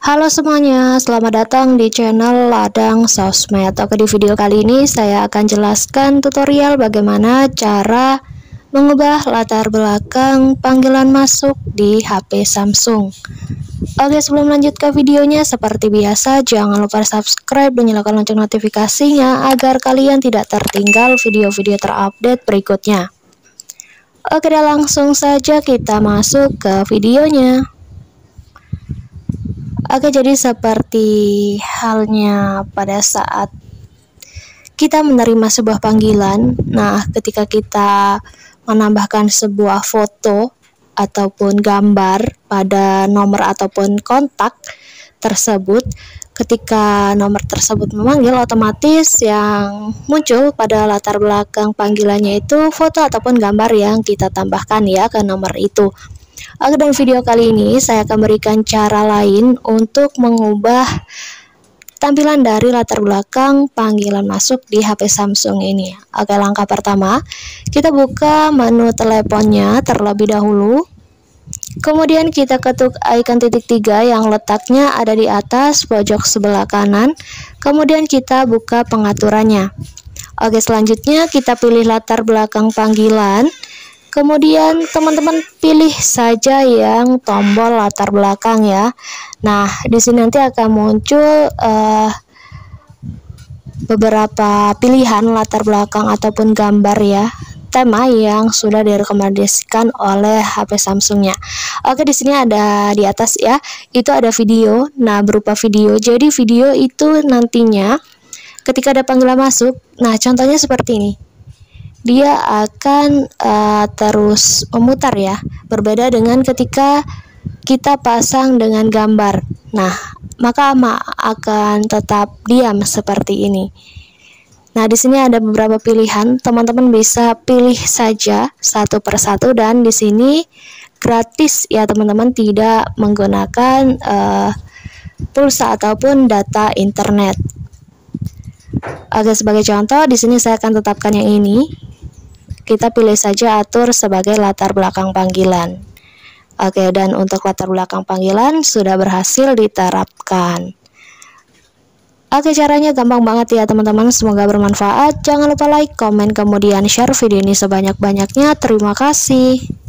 Halo semuanya, selamat datang di channel Ladang Sosmed. Oke, di video kali ini saya akan jelaskan tutorial bagaimana cara mengubah latar belakang panggilan masuk di HP Samsung. Oke, sebelum lanjut ke videonya, seperti biasa jangan lupa subscribe dan nyalakan lonceng notifikasinya agar kalian tidak tertinggal video-video terupdate berikutnya. Oke, langsung saja kita masuk ke videonya. Oke, jadi seperti halnya pada saat kita menerima sebuah panggilan, nah ketika kita menambahkan sebuah foto ataupun gambar pada nomor ataupun kontak tersebut, ketika nomor tersebut memanggil, otomatis yang muncul pada latar belakang panggilannya itu foto ataupun gambar yang kita tambahkan ya ke nomor itu. Oke, dalam video kali ini saya akan berikan cara lain untuk mengubah tampilan dari latar belakang panggilan masuk di HP Samsung ini. Oke, langkah pertama kita buka menu teleponnya terlebih dahulu. Kemudian kita ketuk icon titik tiga yang letaknya ada di atas pojok sebelah kanan. Kemudian kita buka pengaturannya. Oke, selanjutnya kita pilih latar belakang panggilan. Kemudian teman-teman pilih saja yang tombol latar belakang ya. Nah, di sini nanti akan muncul beberapa pilihan latar belakang ataupun gambar ya, tema yang sudah direkomendasikan oleh HP Samsungnya. Oke, di sini ada di atas ya, itu ada video. Nah, berupa video. Jadi video itu nantinya ketika ada panggilan masuk, nah contohnya seperti ini. Dia akan terus memutar ya, berbeda dengan ketika kita pasang dengan gambar. Nah, maka akan tetap diam seperti ini. Nah, di sini ada beberapa pilihan, teman-teman bisa pilih saja satu persatu, dan di sini gratis ya teman-teman, tidak menggunakan pulsa ataupun data internet. Oke, sebagai contoh di sini saya akan tetapkan yang ini. Kita pilih saja atur sebagai latar belakang panggilan. Oke, dan untuk latar belakang panggilan sudah berhasil diterapkan. Oke, caranya gampang banget ya teman-teman, semoga bermanfaat. Jangan lupa like, komen, kemudian share video ini sebanyak-banyaknya. Terima kasih.